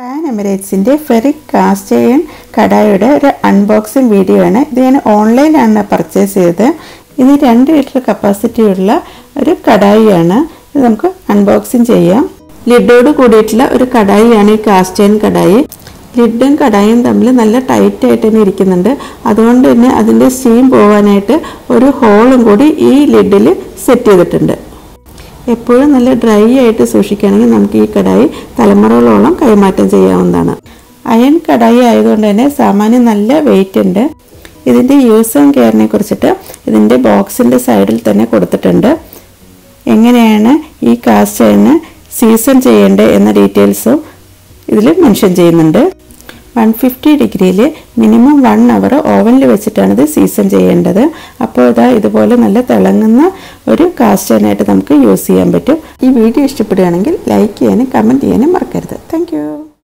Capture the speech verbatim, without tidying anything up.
Pan Emirates-ന്റെ Ferric Cast Iron Kadai-യുടെ ഒരു unboxing video ആണ്. ഇത് ഞാൻ ഓൺലൈനിലാണ് പർച്ചേസ് ചെയ്തത്. ഇത് രണ്ട് ലിറ്റർ കപ്പാസിറ്റി ഉള്ള ഒരു കടായിയാണ്. ഇത് നമുക്ക് അൺബോക്സിംഗ് ചെയ്യാം. ലിഡോട് കൂടിയിട്ടുള്ള ഒരു കടായിയാണ് ഈ കാസ്റ്റ് iron കടായി. ലിഡും കടായും തമ്മിൽ നല്ല ടൈറ്റ് ആയിട്ട് തന്നെ ഇരിക്കുന്നുണ്ട്. അതുകൊണ്ട് തന്നെ അതിന്റെ സ്റ്റീം പോവാനായിട്ട് ഒരു ഹോളും കൂടി ഈ ലിഡിൽ സെറ്റ് ചെയ്തിട്ടുണ്ട്. എപ്പോഴും നല്ല ഡ്രൈ ആയിട്ട് സൂക്ഷിക്കണമെങ്കിൽ നമുക്ക് ഈ കടായി തലമുറകളോളം കൈമാറ്റം ചെയ്യാവുന്നതാണ്. അയൺ കടായി ആയതുകൊണ്ട് തന്നെ സാമാന്യം നല്ല വെയിറ്റ് ഉണ്ട്. ഇതിൻ്റെ യൂസ് ആൻഡ് കെയറിനെ കുറിച്ചിട്ട് ഇതിൻ്റെ ബോക്സിൻ്റെ സൈഡിൽ തന്നെ കൊടുത്തിട്ടുണ്ട്. എങ്ങനെയാണ് ഈ കാസ്റ്റ് അയണ് സീസൺ ചെയ്യേണ്ടത് എന്ന ഡീറ്റെയിൽസും ഇതിൽ മെൻഷൻ ചെയ്യുന്നുണ്ട്. വൺ ഫിഫ്റ്റി ഡിഗ്രിയിൽ മിനിമം വൺ അവർ ഓവനിൽ വെച്ചിട്ടാണ് ഇത് സീസൺ ചെയ്യേണ്ടത്. അപ്പോൾ ഇതാ ഇതുപോലെ നല്ല തിളങ്ങുന്ന ഒരു കാസ്റ്റ് അയണായിട്ട് നമുക്ക് യൂസ് ചെയ്യാൻ പറ്റും. ഈ വീഡിയോ ഇഷ്ടപ്പെടുകയാണെങ്കിൽ ലൈക്ക് ചെയ്യാനും കമൻറ്റ് ചെയ്യാനും മറക്കരുത്. Thank U.